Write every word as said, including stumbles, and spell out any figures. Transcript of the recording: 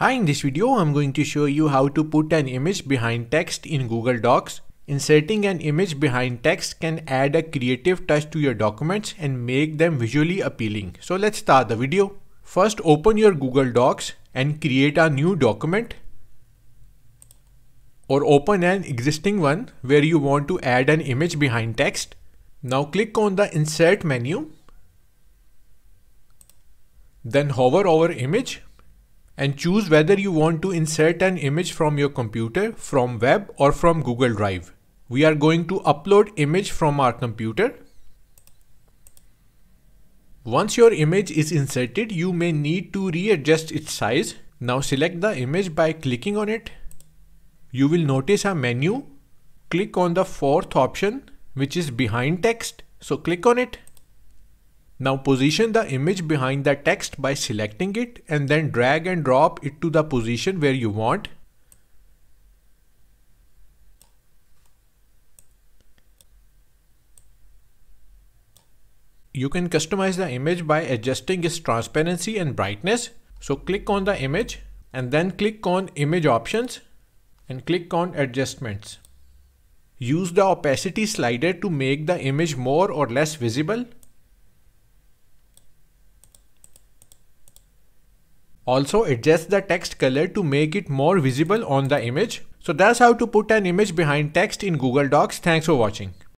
Hi, in this video I'm going to show you how to put an image behind text in Google Docs. Inserting an image behind text can add a creative touch to your documents and make them visually appealing. So let's start the video. First, open your Google Docs and create a new document, or open an existing one where you want to add an image behind text. Now click on the Insert menu, then hover over image and choose whether you want to insert an image from your computer, from web, or from Google Drive. We are going to upload image from our computer. Once your image is inserted, you may need to readjust its size. Now select the image by clicking on it. You will notice a menu. Click on the fourth option, which is behind text. So click on it. Now position the image behind the text by selecting it and then drag and drop it to the position where you want. You can customize the image by adjusting its transparency and brightness. So click on the image and then click on Image Options and click on Adjustments. Use the opacity slider to make the image more or less visible. Also adjust the text color to make it more visible on the image. So that's how to put an image behind text in Google Docs. Thanks for watching.